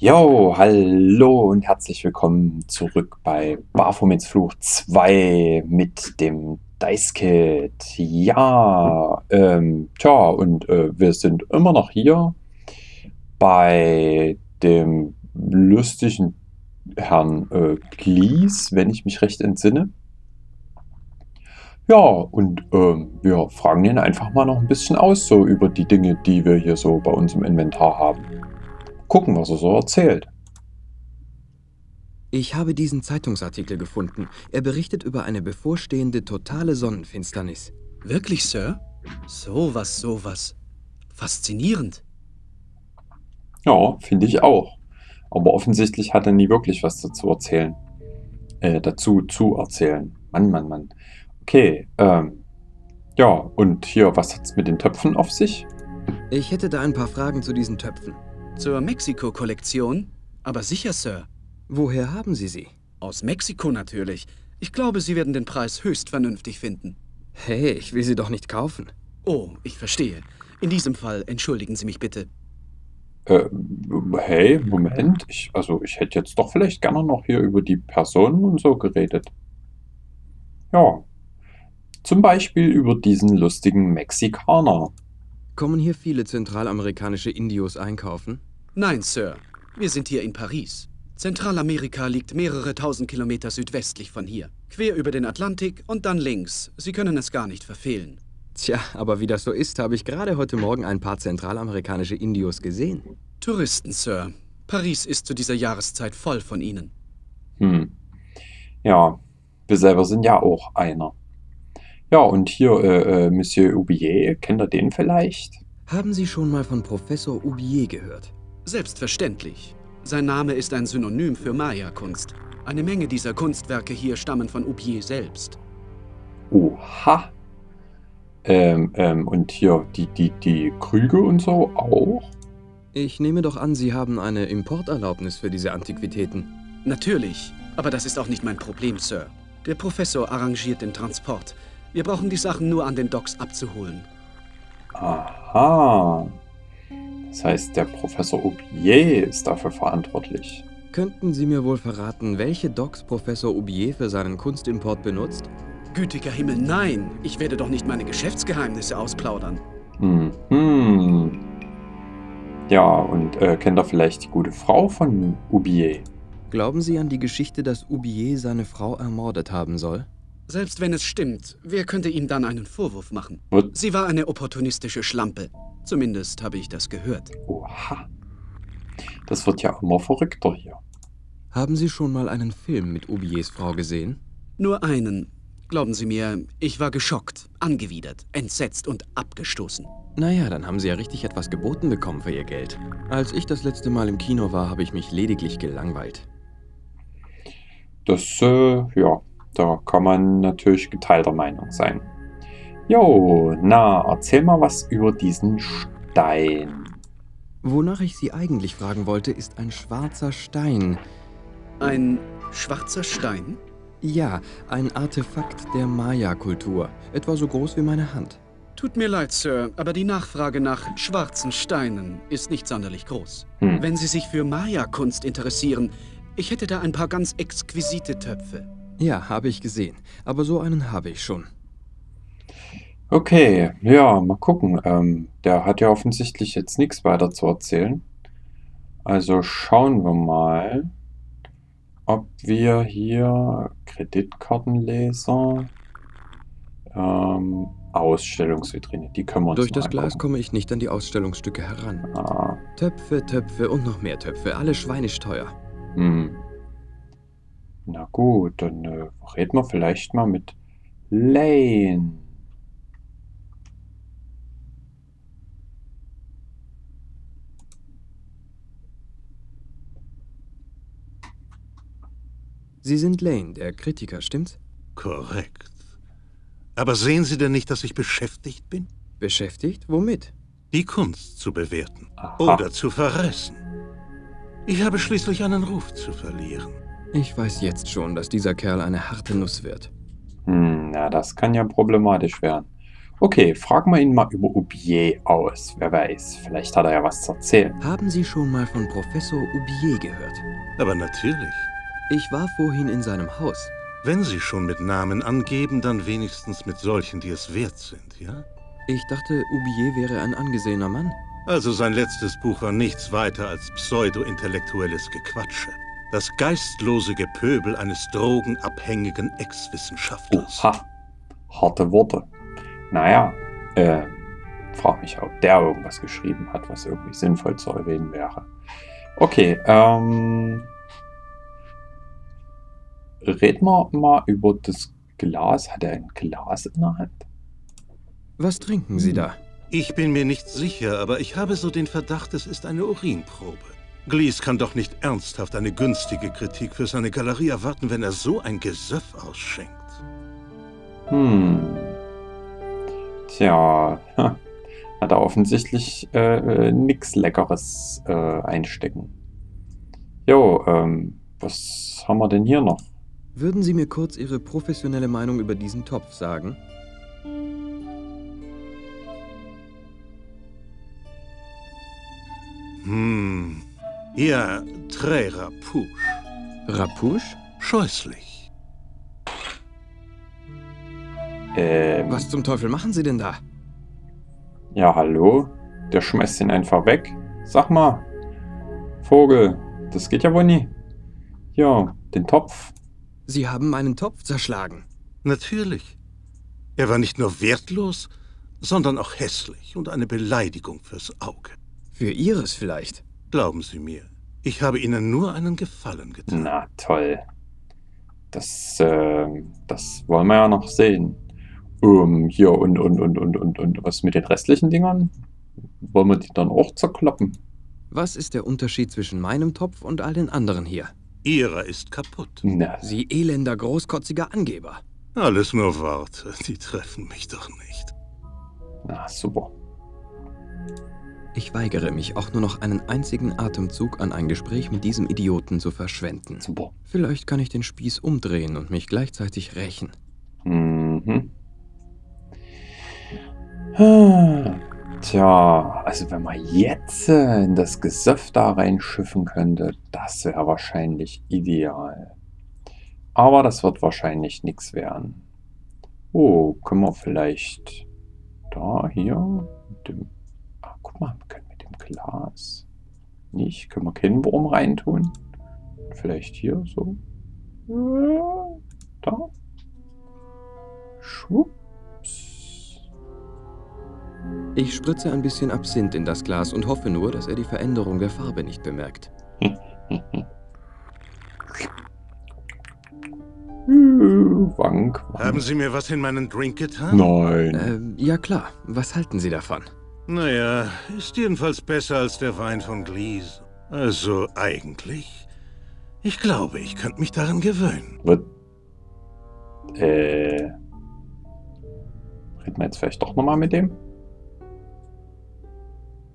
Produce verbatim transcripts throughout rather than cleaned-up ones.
Jo, hallo und herzlich willkommen zurück bei Baphomets Fluch zwei mit dem Dicekid. Ja, ähm, tja, und äh, wir sind immer noch hier bei dem lustigen Herrn äh, Glees, wenn ich mich recht entsinne. Ja, und ähm, wir fragen ihn einfach mal noch ein bisschen aus, so über die Dinge, die wir hier so bei uns im Inventar haben. Gucken, was er so erzählt. Ich habe diesen Zeitungsartikel gefunden. Er berichtet über eine bevorstehende totale Sonnenfinsternis. Wirklich, Sir? Sowas, sowas. Faszinierend. Ja, finde ich auch. Aber offensichtlich hat er nie wirklich was dazu erzählen. Äh, dazu zu erzählen. Mann, Mann, Mann. Okay, ähm, ja, und hier, was hat's mit den Töpfen auf sich? Ich hätte da ein paar Fragen zu diesen Töpfen. Zur Mexiko-Kollektion? Aber sicher, Sir. Woher haben Sie sie? Aus Mexiko natürlich. Ich glaube, Sie werden den Preis höchst vernünftig finden. Hey, ich will sie doch nicht kaufen. Oh, ich verstehe. In diesem Fall entschuldigen Sie mich bitte. Äh, hey, Moment. Ich, also, ich hätte jetzt doch vielleicht gerne noch hier über die Personen und so geredet. Ja. Zum Beispiel über diesen lustigen Mexikaner. Kommen hier viele zentralamerikanische Indios einkaufen? Nein, Sir. Wir sind hier in Paris. Zentralamerika liegt mehrere tausend Kilometer südwestlich von hier. Quer über den Atlantik und dann links. Sie können es gar nicht verfehlen. Tja, aber wie das so ist, habe ich gerade heute Morgen ein paar zentralamerikanische Indios gesehen. Touristen, Sir. Paris ist zu dieser Jahreszeit voll von ihnen. Hm. Ja, wir selber sind ja auch einer. Ja, und hier, äh, äh, Monsieur Oubier, kennt ihr den vielleicht? Haben Sie schon mal von Professor Oubier gehört? Selbstverständlich. Sein Name ist ein Synonym für Maya-Kunst. Eine Menge dieser Kunstwerke hier stammen von Oubier selbst. Oha! Ähm, ähm, und hier die, die, die Krüge und so auch? Ich nehme doch an, Sie haben eine Importerlaubnis für diese Antiquitäten. Natürlich, aber das ist auch nicht mein Problem, Sir. Der Professor arrangiert den Transport. Wir brauchen die Sachen nur an den Docks abzuholen. Aha. Das heißt, der Professor Oubier ist dafür verantwortlich. Könnten Sie mir wohl verraten, welche Docks Professor Oubier für seinen Kunstimport benutzt? Gütiger Himmel, nein! Ich werde doch nicht meine Geschäftsgeheimnisse ausplaudern. Mhm. Ja, und äh, kennt ihr vielleicht die gute Frau von Oubier? Glauben Sie an die Geschichte, dass Oubier seine Frau ermordet haben soll? Selbst wenn es stimmt, wer könnte ihm dann einen Vorwurf machen? What? Sie war eine opportunistische Schlampe. Zumindest habe ich das gehört. Oha. Das wird ja immer verrückter hier. Haben Sie schon mal einen Film mit Oubiers Frau gesehen? Nur einen. Glauben Sie mir, ich war geschockt, angewidert, entsetzt und abgestoßen. Naja, dann haben Sie ja richtig etwas geboten bekommen für Ihr Geld. Als ich das letzte Mal im Kino war, habe ich mich lediglich gelangweilt. Das, äh, ja... Da kann man natürlich geteilter Meinung sein. Jo, na, erzähl mal was über diesen Stein. Wonach ich Sie eigentlich fragen wollte, ist ein schwarzer Stein. Ein schwarzer Stein? Ja, ein Artefakt der Maya-Kultur. Etwa so groß wie meine Hand. Tut mir leid, Sir, aber die Nachfrage nach schwarzen Steinen ist nicht sonderlich groß. Hm. Wenn Sie sich für Maya-Kunst interessieren, ich hätte da ein paar ganz exquisite Töpfe. Ja, habe ich gesehen. Aber so einen habe ich schon. Okay, ja, mal gucken. Ähm, der hat ja offensichtlich jetzt nichts weiter zu erzählen. Also schauen wir mal, ob wir hier Kreditkartenleser, ähm, Ausstellungsvitrine, die können wir uns mal angucken. Durch das Glas komme ich nicht an die Ausstellungsstücke heran. Ah. Töpfe, Töpfe und noch mehr Töpfe, alle schweinisch teuer. Hm. Na gut, dann äh, reden wir vielleicht mal mit Lane. Sie sind Lane, der Kritiker, stimmt's? Korrekt. Aber sehen Sie denn nicht, dass ich beschäftigt bin? Beschäftigt? Womit? Die Kunst zu bewerten. Aha. Oder zu verreißen. Ich habe schließlich einen Ruf zu verlieren. Ich weiß jetzt schon, dass dieser Kerl eine harte Nuss wird. Hm, na, das kann ja problematisch werden. Okay, fragen wir ihn mal über Oubier aus. Wer weiß, vielleicht hat er ja was zu erzählen. Haben Sie schon mal von Professor Oubier gehört? Aber natürlich. Ich war vorhin in seinem Haus. Wenn Sie schon mit Namen angeben, dann wenigstens mit solchen, die es wert sind, ja? Ich dachte, Oubier wäre ein angesehener Mann. Also sein letztes Buch war nichts weiter als pseudo-intellektuelles Gequatsche. Das geistlose Gepöbel eines drogenabhängigen Ex-Wissenschaftlers. Oha, harte Worte. Naja, äh, frag mich, ob der irgendwas geschrieben hat, was irgendwie sinnvoll zu erwähnen wäre. Okay, ähm... reden wir mal über das Glas. Hat er ein Glas in der Hand? Was trinken Sie da? Ich bin mir nicht sicher, aber ich habe so den Verdacht, es ist eine Urinprobe. Glees kann doch nicht ernsthaft eine günstige Kritik für seine Galerie erwarten, wenn er so ein Gesöff ausschenkt. Hm... Tja, hat er offensichtlich äh, nichts Leckeres äh, einstecken. Jo, ähm, was haben wir denn hier noch? Würden Sie mir kurz Ihre professionelle Meinung über diesen Topf sagen? Hm, ja, très rapouche. Rapouche? Scheußlich. Ähm, Was zum Teufel machen Sie denn da? Ja, hallo? Der schmeißt ihn einfach weg. Sag mal, Vogel, das geht ja wohl nie. Ja, den Topf. Sie haben meinen Topf zerschlagen. Natürlich. Er war nicht nur wertlos, sondern auch hässlich und eine Beleidigung fürs Auge. Für Ihres vielleicht. Glauben Sie mir, ich habe Ihnen nur einen Gefallen getan. Na toll. Das, äh, das wollen wir ja noch sehen. Um, hier und, und, und, und, und, und, was mit den restlichen Dingern? Wollen wir die dann auch zerkloppen? Was ist der Unterschied zwischen meinem Topf und all den anderen hier? Ihrer ist kaputt. Na. Sie elender, großkotziger Angeber. Alles nur Worte, die treffen mich doch nicht. Na, super. Ich weigere mich, auch nur noch einen einzigen Atemzug an ein Gespräch mit diesem Idioten zu verschwenden. Super. Vielleicht kann ich den Spieß umdrehen und mich gleichzeitig rächen. Mhm. Tja, also wenn man jetzt in das Gesöff da reinschiffen könnte, das wäre wahrscheinlich ideal. Aber das wird wahrscheinlich nichts werden. Oh, können wir vielleicht da, hier, mit dem, ah, guck mal, wir können mit dem Glas nicht, können wir keinen Wurm reintun? Vielleicht hier so, da, schwupp. Ich spritze ein bisschen Absinth in das Glas und hoffe nur, dass er die Veränderung der Farbe nicht bemerkt. Wank, wank. Haben Sie mir was in meinen Drink getan? Nein. Äh, ja klar, was halten Sie davon? Naja, ist jedenfalls besser als der Wein von Glees. Also eigentlich, ich glaube, ich könnte mich daran gewöhnen. Was? Äh, reden wir jetzt vielleicht doch nochmal mit dem?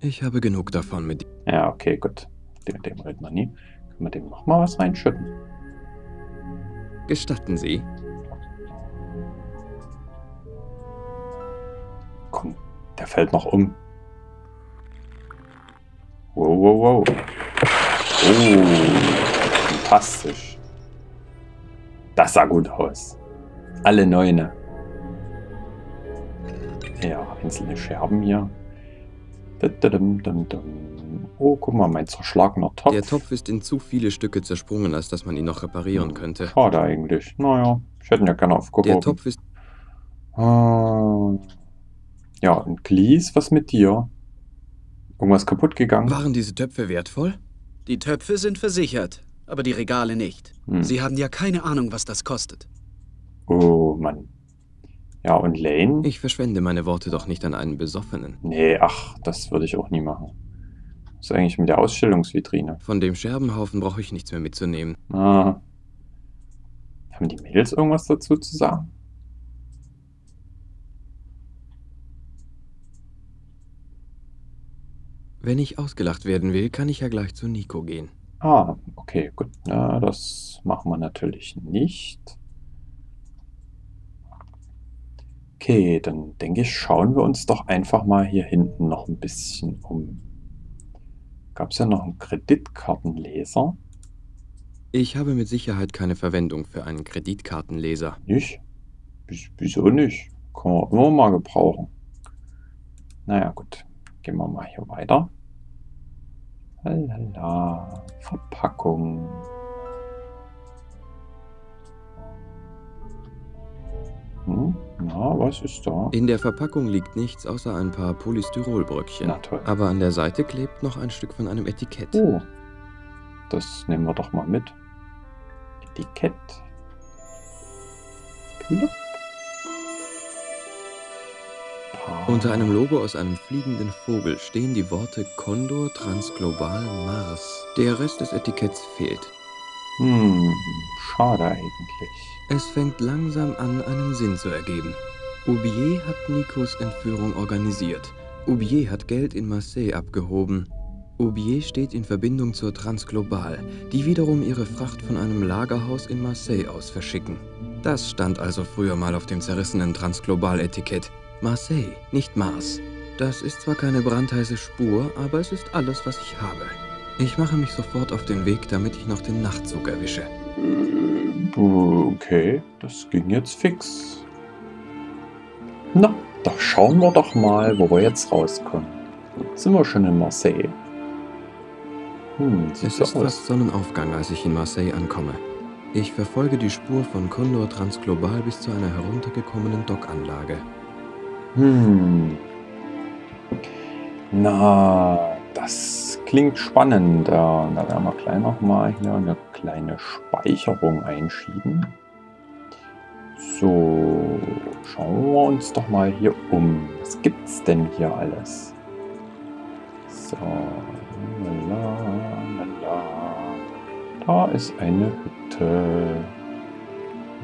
Ich habe genug davon mit... Ja, okay, gut. Mit dem reden wir nie. Können wir dem nochmal was reinschütten? Gestatten Sie? Komm, der fällt noch um. Wow, wow, wow. Oh, fantastisch. Das sah gut aus. Alle Neune. Ja, einzelne Scherben hier. Oh, guck mal, mein zerschlagener Topf. Der Topf ist in zu viele Stücke zersprungen, als dass man ihn noch reparieren könnte. Schade eigentlich. Naja, ich hätte ihn ja gerne aufgehoben. Der Topf ist... Ja, und Glees, was mit dir? Irgendwas kaputt gegangen? Waren diese Töpfe wertvoll? Die Töpfe sind versichert, aber die Regale nicht. Hm. Sie haben ja keine Ahnung, was das kostet. Oh, Mann. Ja, und Lane? Ich verschwende meine Worte doch nicht an einen Besoffenen. Nee, ach, das würde ich auch nie machen. Was ist eigentlich mit der Ausstellungsvitrine? Von dem Scherbenhaufen brauche ich nichts mehr mitzunehmen. Ah. Haben die Mädels irgendwas dazu zu sagen? Wenn ich ausgelacht werden will, kann ich ja gleich zu Nico gehen. Ah, okay, gut. Na, das machen wir natürlich nicht. Okay, dann denke ich, schauen wir uns doch einfach mal hier hinten noch ein bisschen um. Gab es ja noch einen Kreditkartenleser? Ich habe mit Sicherheit keine Verwendung für einen Kreditkartenleser. Nicht? Wieso nicht? Kann man immer mal gebrauchen. Naja, gut. Gehen wir mal hier weiter. Lala, Verpackung. Hm? Na, was ist da? In der Verpackung liegt nichts außer ein paar Polystyrolbröckchen. Na toll. Aber an der Seite klebt noch ein Stück von einem Etikett. Oh, das nehmen wir doch mal mit. Etikett. Plop. Unter einem Logo aus einem fliegenden Vogel stehen die Worte Condor Transglobal Mars. Der Rest des Etiketts fehlt. Hm, schade eigentlich. Es fängt langsam an, einen Sinn zu ergeben. Oubier hat Nicos Entführung organisiert. Oubier hat Geld in Marseille abgehoben. Oubier steht in Verbindung zur Transglobal, die wiederum ihre Fracht von einem Lagerhaus in Marseille aus verschicken. Das stand also früher mal auf dem zerrissenen Transglobal-Etikett. Marseille, nicht Mars. Das ist zwar keine brandheiße Spur, aber es ist alles, was ich habe. Ich mache mich sofort auf den Weg, damit ich noch den Nachtzug erwische. Okay, das ging jetzt fix. Na, da schauen wir doch mal, wo wir jetzt rauskommen. Sind wir schon in Marseille? Hm, es ist fast Sonnenaufgang, als ich in Marseille ankomme. Ich verfolge die Spur von Condor Transglobal bis zu einer heruntergekommenen Dockanlage. Hm. Na, das klingt spannend. Da werden wir gleich nochmal hier eine kleine Speicherung einschieben. So, schauen wir uns doch mal hier um. Was gibt's denn hier alles? So, lala, lala. Da ist eine Hütte.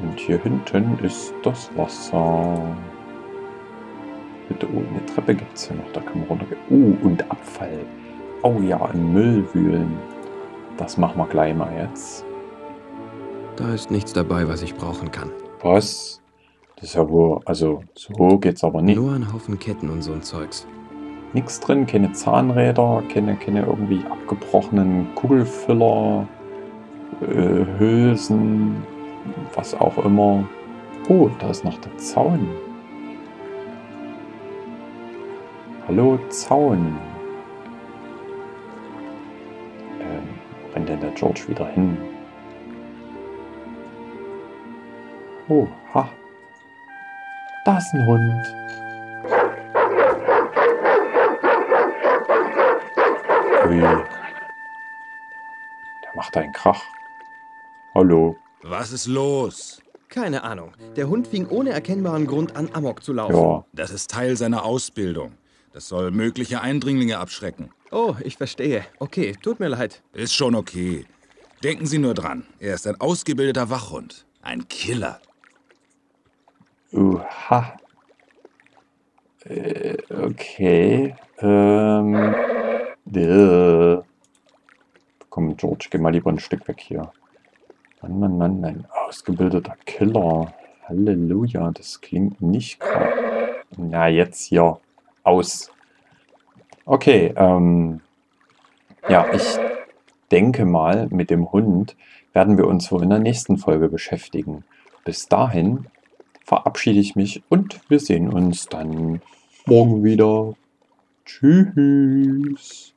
Und hier hinten ist das Wasser. Oh, eine Treppe gibt es hier noch, da kann man runtergehen. Oh, und Abfall. Oh ja, im Müll wühlen. Das machen wir gleich mal jetzt. Da ist nichts dabei, was ich brauchen kann. Was? Das ist ja wohl, also so geht's aber nicht. Nur ein Haufen Ketten und so ein Zeugs. Nichts drin, keine Zahnräder, keine, keine irgendwie abgebrochenen Kugelfüller, äh, Hülsen, was auch immer. Oh, da ist noch der Zaun. Hallo, Zaun. Ähm, rennt denn der George wieder hin? Oh, ha. Da ist ein Hund. Ui. Der macht einen Krach. Hallo. Was ist los? Keine Ahnung. Der Hund fing ohne erkennbaren Grund an, Amok zu laufen. Ja. Das ist Teil seiner Ausbildung. Das soll mögliche Eindringlinge abschrecken. Oh, ich verstehe. Okay, tut mir leid. Ist schon okay. Denken Sie nur dran, er ist ein ausgebildeter Wachhund. Ein Killer. Uha. Äh, okay. Ähm. Äh. Komm, George, geh mal lieber ein Stück weg hier. Mann, Mann, Mann, ein ausgebildeter Killer. Halleluja, das klingt nicht gerade. Na, jetzt hier. Aus. Okay, ähm, ja, ich denke mal, mit dem Hund werden wir uns wohl in der nächsten Folge beschäftigen. Bis dahin verabschiede ich mich und wir sehen uns dann morgen wieder. Tschüss.